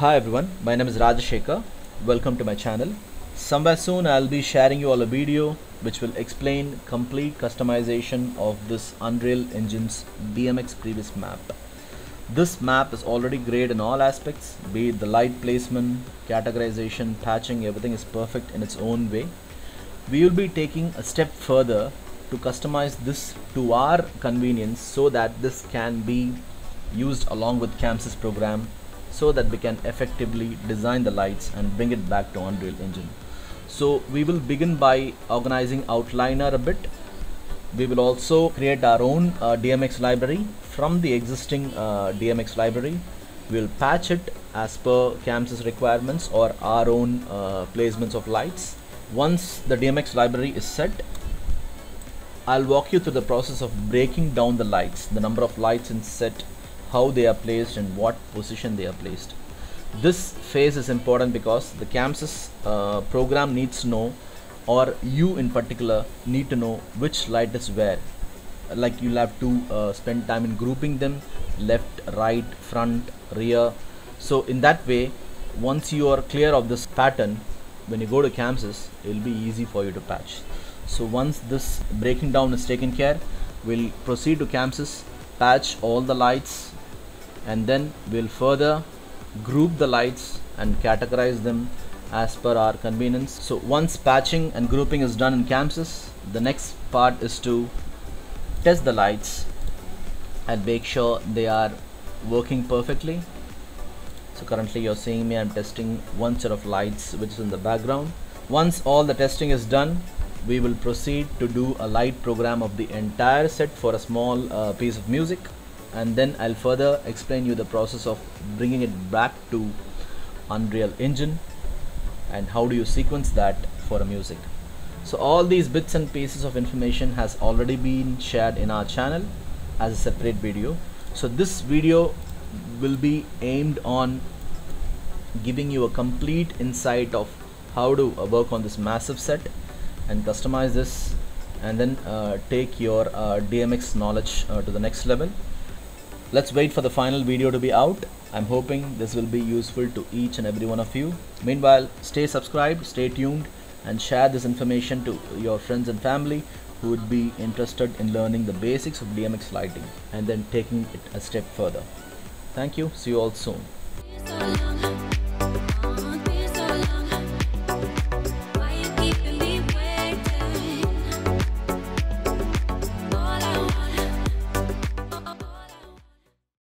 Hi everyone, my name is Rajashekar. Welcome to my channel. Somewhere soon I'll be sharing you all a video which will explain complete customization of this Unreal Engine's BMX previous map. This map is already great in all aspects, be it the light placement, categorization, patching, everything is perfect in its own way. We will be taking a step further to customize this to our convenience so that this can be used along with Chamsys program, so that we can effectively design the lights and bring it back to Unreal Engine. So we will begin by organizing outliner a bit. We will also create our own DMX library from the existing DMX library. We will patch it as per Chamsys requirements or our own placements of lights. Once the DMX library is set, I'll walk you through the process of breaking down the lights, the number of lights in set, how they are placed and what position they are placed. This phase is important because the Chamsys program needs to know, or you in particular need to know, which light is where. Like, you'll have to spend time in grouping them left, right, front, rear. So in that way, once you are clear of this pattern, when you go to Chamsys, it will be easy for you to patch. So once this breaking down is taken care, we'll proceed to Chamsys, patch all the lights, and then we'll further group the lights and categorize them as per our convenience. So once patching and grouping is done in Chamsys, the next part is to test the lights and make sure they are working perfectly. So currently you're seeing me, I'm testing one set of lights which is in the background. Once all the testing is done, we will proceed to do a light program of the entire set for a small piece of music, and then I'll further explain you the process of bringing it back to Unreal Engine and how do you sequence that for a music. So all these bits and pieces of information has already been shared in our channel as a separate video. So this video will be aimed on giving you a complete insight of how to work on this massive set and customize this, and then take your DMX knowledge to the next level. Let's wait for the final video to be out. I'm hoping this will be useful to each and every one of you. Meanwhile, stay subscribed, stay tuned, and share this information to your friends and family who would be interested in learning the basics of DMX lighting and then taking it a step further. Thank you. See you all soon.